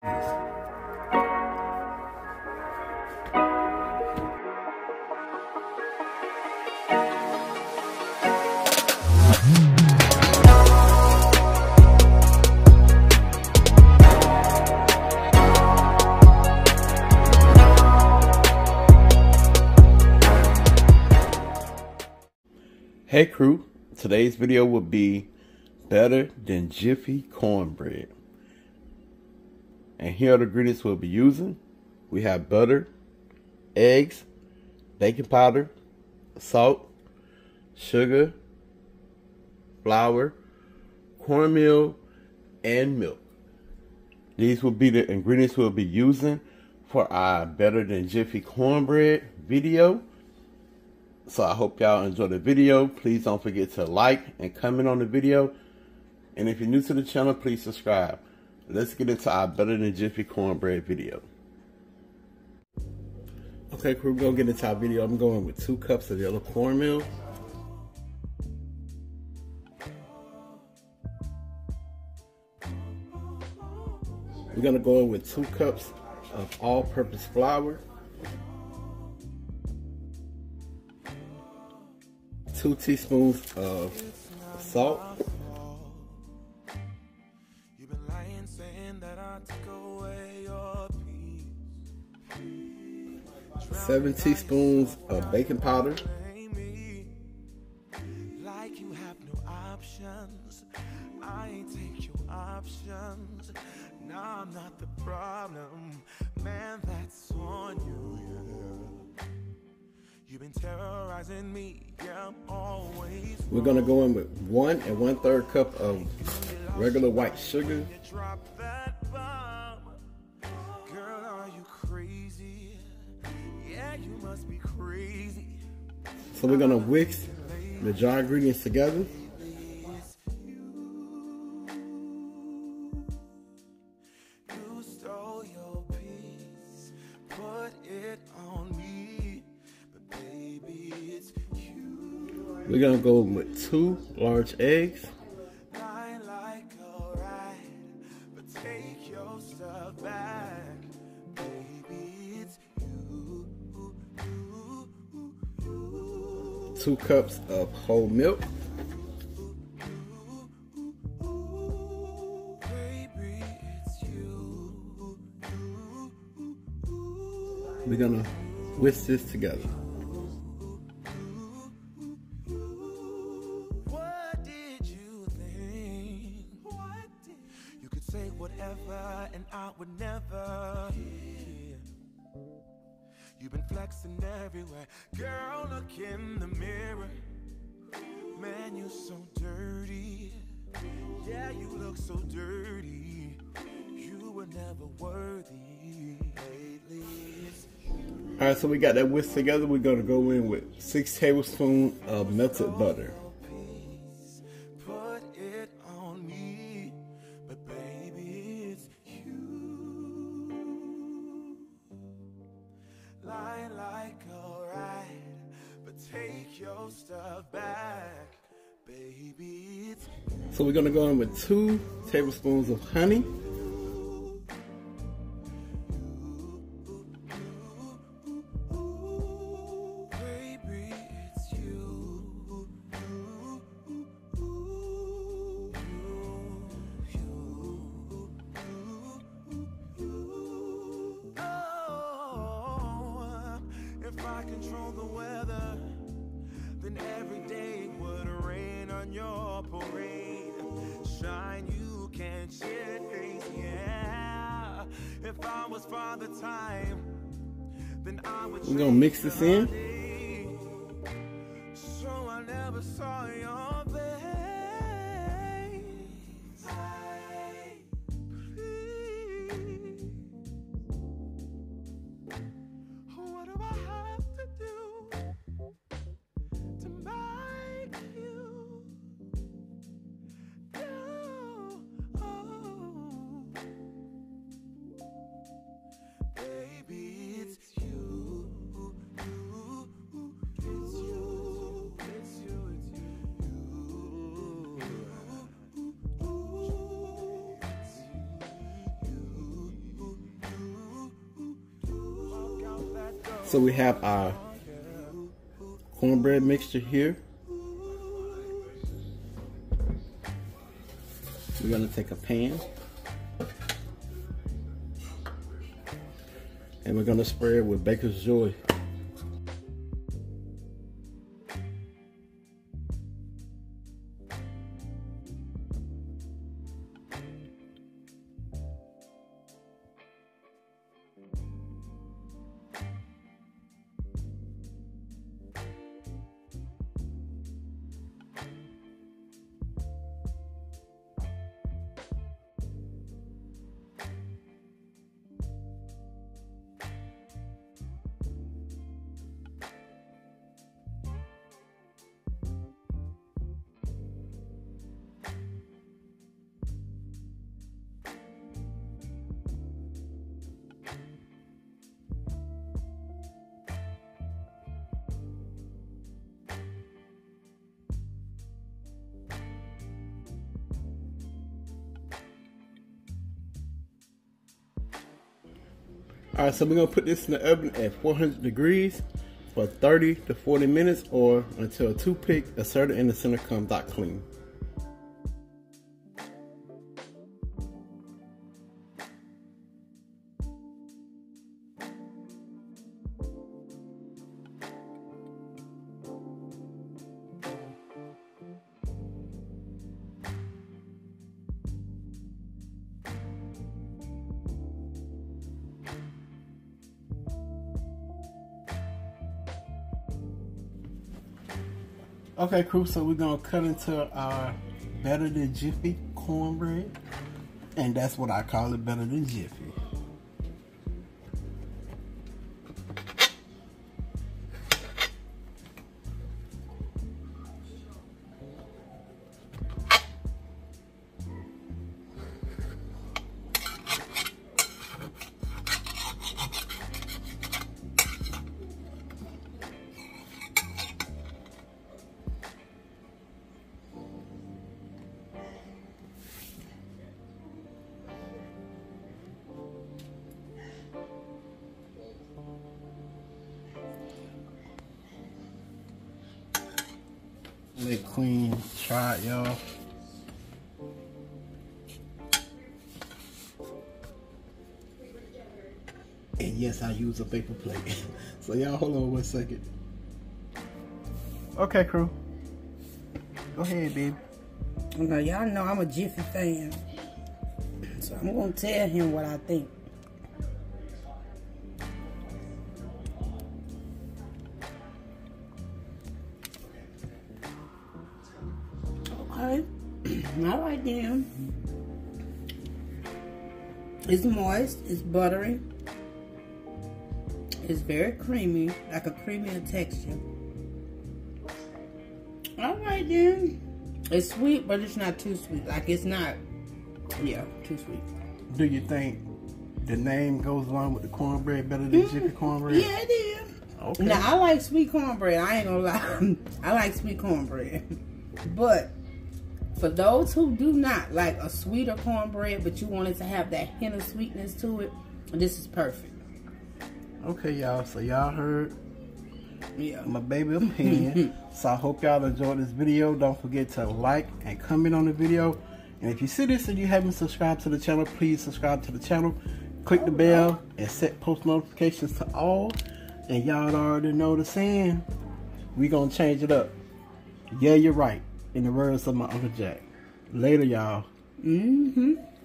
Hey crew, today's video will be better than Jiffy cornbread. And here are the ingredients we'll be using. We have butter, eggs, baking powder, salt, sugar, flour, cornmeal, and milk. These will be the ingredients we'll be using for our better than Jiffy cornbread video. So I hope y'all enjoy the video. Please don't forget to like and comment on the video. And if you're new to the channel, please subscribe. Let's get into our better than Jiffy cornbread video. Okay, crew, we're gonna get into our video. I'm going with 2 cups of yellow cornmeal. We're gonna go in with 2 cups of all-purpose flour. 2 teaspoons of salt, 7 teaspoons of baking powder, 1 cup. We're gonna go in with 1 1/3 cup of regular white sugar. So we're gonna mix the jar ingredients together. We're gonna go with 2 large eggs. Like 2 cups of whole milk. We're gonna whisk this together. And I would never. You've been flexing everywhere, girl. Look in the mirror, man. You're so dirty. Yeah, you look so dirty. You were never worthy. All right, so we got that whisk together. We're gonna go in with 6 tablespoons of melted butter. So we're gonna go in with 2 tablespoons of honey. If I control the weather, then every day would rain on your parade. Shine, you can't shine, yeah. If I was Father Time, then I would. We're gonna mix this in. So I never saw your face. So we have our cornbread mixture here. We're going to take a pan and we're going to spray it with Baker's Joy. Alright, so we're going to put this in the oven at 400 degrees for 30 to 40 minutes or until a toothpick inserted in the center comes out clean. Okay, crew, so we're gonna cut into our Better Than Jiffy cornbread, and that's what I call it, Better Than Jiffy. They clean, try it, y'all. And yes, I use a paper plate. So y'all hold on one second. Okay, crew. Go ahead, baby. Now y'all know I'm a Jiffy fan, so I'm gonna tell him what I think. All right then. It's moist, it's buttery, it's very creamy, like a creamier texture. All right then. It's sweet, but it's not too sweet. Like it's not, yeah, too sweet. Do you think the name goes along with the cornbread, Better Than Jiffy cornbread? Yeah, it is. Okay. Now I like sweet cornbread. I ain't gonna lie. I like sweet cornbread, but for those who do not like a sweeter cornbread, but you want it to have that hint of sweetness to it, this is perfect. Okay, y'all. So y'all heard my baby opinion. So I hope y'all enjoyed this video. Don't forget to like and comment on the video. And if you see this and you haven't subscribed to the channel, please subscribe to the channel. Click the bell and set post notifications to all. And y'all already know the saying. We gonna change it up. Yeah, you're right. In the words of my Uncle Jack. Later, y'all.